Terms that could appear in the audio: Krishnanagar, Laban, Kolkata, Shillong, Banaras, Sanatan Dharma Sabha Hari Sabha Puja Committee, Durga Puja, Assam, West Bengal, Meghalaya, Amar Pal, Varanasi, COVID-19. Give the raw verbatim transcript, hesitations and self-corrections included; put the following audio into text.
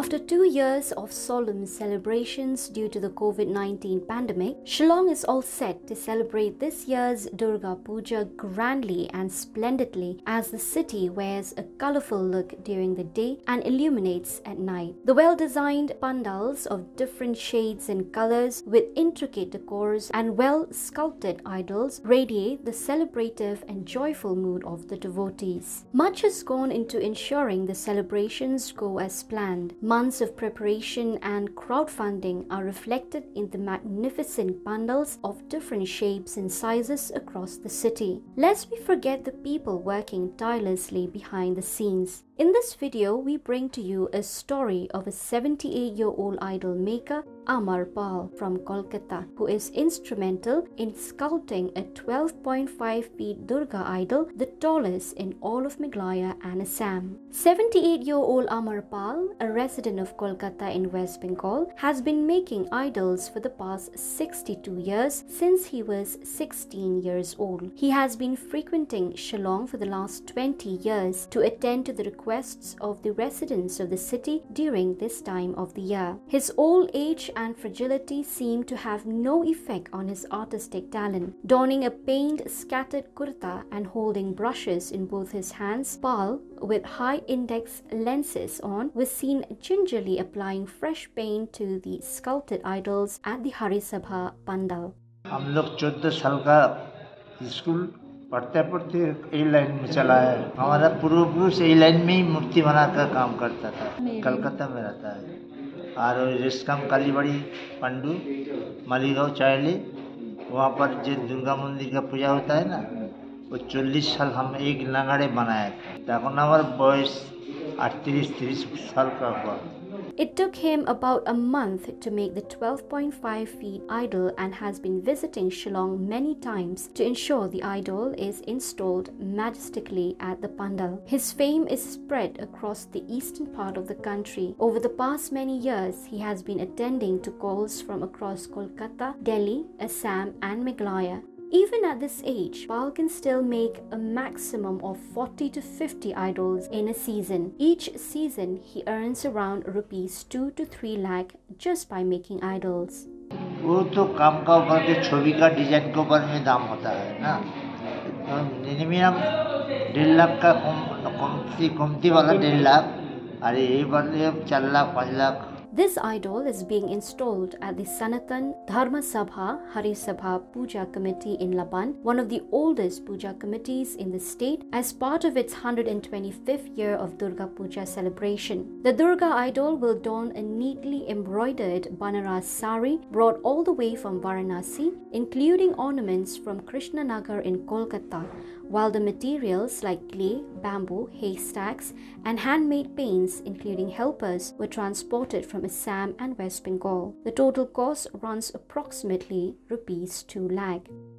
After two years of solemn celebrations due to the COVID nineteen pandemic, Shillong is all set to celebrate this year's Durga Puja grandly and splendidly as the city wears a colourful look during the day and illuminates at night. The well-designed pandals of different shades and colours with intricate decors and well-sculpted idols radiate the celebrative and joyful mood of the devotees. Much has gone into ensuring the celebrations go as planned. Months of preparation and crowdfunding are reflected in the magnificent pandals of different shapes and sizes across the city. Lest we forget the people working tirelessly behind the scenes. In this video, we bring to you a story of a seventy-eight-year-old idol maker, Amar Pal from Kolkata, who is instrumental in sculpting a twelve point five feet Durga idol, the tallest in all of Meghalaya and Assam. seventy-eight-year-old Amar Pal, a resident of Kolkata in West Bengal, has been making idols for the past sixty-two years since he was sixteen years old. He has been frequenting Shillong for the last twenty years to attend to the requests of the residents of the city during this time of the year. His old age and fragility seemed to have no effect on his artistic talent. Donning a pained, scattered kurta and holding brushes in both his hands, Pal, with high index lenses on, was seen gingerly applying fresh paint to the sculpted idols at the Hari Sabha pandal. हम लोग चौदह साल का school पढ़ते-पढ़ते ए line में चला है। हमारा पूर्वपुरुष ए line में ही मूर्ति बनाकर काम करता था। कलकत्ता में रहता है। और रिस्कम कालीबाड़ी पंडू मालीगांव चायली वहाँ पर जो दुर्गा मंदिर का पूजा होता है ना वो चालीस साल हम एक लंगड़े बनाया था तब हमारा बॉयस अड़तीस तीस साल का हुआ. It took him about a month to make the twelve point five feet idol and has been visiting Shillong many times to ensure the idol is installed majestically at the pandal. His fame is spread across the eastern part of the country. Over the past many years, he has been attending to calls from across Kolkata, Delhi, Assam and Meghalaya. Even at this age, Pal can still make a maximum of forty to fifty idols in a season. Each season, he earns around rupees two to three lakh just by making idols. वो तो काम का ऊपर के छवि का design के ऊपर में दाम होता है ना। निम्नम डेढ़ लाख का कमती कमती वाला डेढ़ लाख अरे ये वाले चार लाख पांच lakh. This idol is being installed at the Sanatan Dharma Sabha Hari Sabha Puja Committee in Laban, one of the oldest puja committees in the state, as part of its one hundred twenty-fifth year of Durga Puja celebration. The Durga idol will don a neatly embroidered Banaras sari brought all the way from Varanasi, including ornaments from Krishnanagar in Kolkata, while the materials like clay, bamboo, haystacks, and handmade paints, including helpers, were transported from Assam and West Bengal. The total cost runs approximately rupees two lakh.